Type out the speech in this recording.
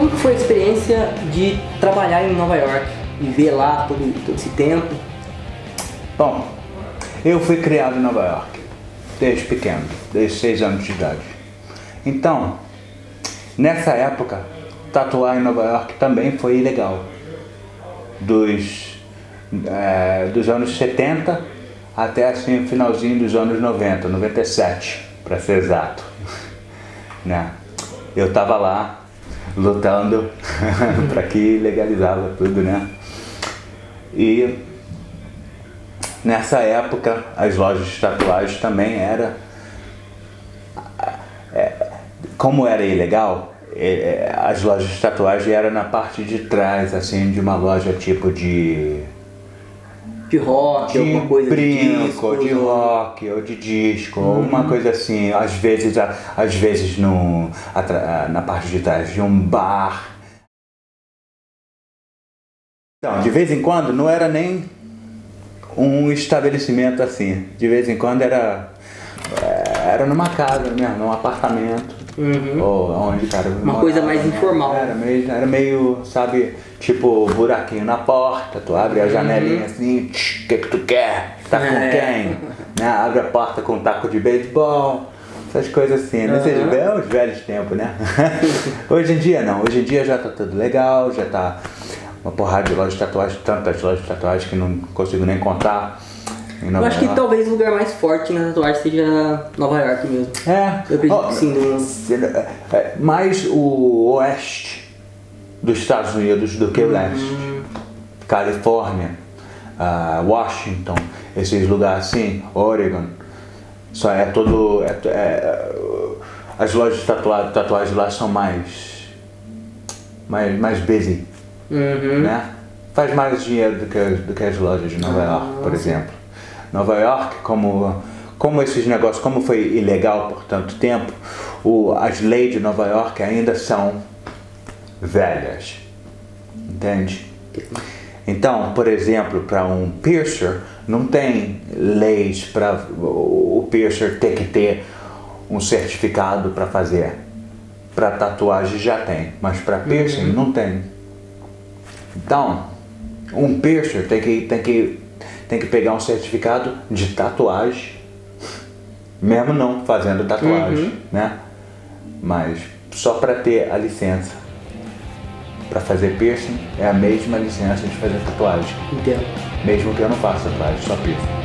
Como que foi a experiência de trabalhar em Nova York e ver lá todo esse tempo? Bom, eu fui criado em Nova York desde pequeno, desde 6 anos de idade. Então, nessa época, tatuar em Nova York também foi ilegal. Dos anos 70 até assim, o finalzinho dos anos 90, 97 para ser exato. Né? Eu estava lá lutando para que legalizava tudo, né? E nessa época as lojas de tatuagem também era, como era ilegal, as lojas de tatuagem eram na parte de trás, assim, de uma loja tipo de rock, de alguma coisa brinco, de rock ou de disco, ou uma coisa assim, às vezes na parte de trás de um bar. Então, de vez em quando não era nem um estabelecimento assim, de vez em quando era numa casa mesmo, num apartamento, ou onde, cara, uma coisa mais informal. Era meio, sabe, tipo buraquinho na porta, tu abre a janelinha assim, o que tu quer? Tá com quem? Né? Abre a porta com um taco de beisebol, essas coisas assim, né? Os velhos tempos, né? Hoje em dia não, hoje em dia já tá tudo legal, já tá uma porrada de lojas de tatuagem, tantas lojas de tatuagem que não consigo nem contar. Eu acho que talvez o lugar mais forte na tatuagem seja Nova York mesmo. É. Eu acredito que sim. Mais o oeste dos Estados Unidos do que o leste. Califórnia, Washington, esses lugares assim, Oregon. Só é todo... as lojas de tatuagem lá são mais busy. Né? Faz mais dinheiro do que as lojas de Nova York, por exemplo. Nova York, como esses negócios, como foi ilegal por tanto tempo, as leis de Nova York ainda são velhas, entende? Então, por exemplo, para um piercer, não tem leis para o piercer ter que ter um certificado para fazer. Para tatuagem já tem, mas para piercing não tem. Então, um piercer tem que pegar um certificado de tatuagem, mesmo não fazendo tatuagem, né? Mas só para ter a licença para fazer piercing é a mesma licença de fazer tatuagem. Entendo. Mesmo que eu não faça tatuagem, só piercing.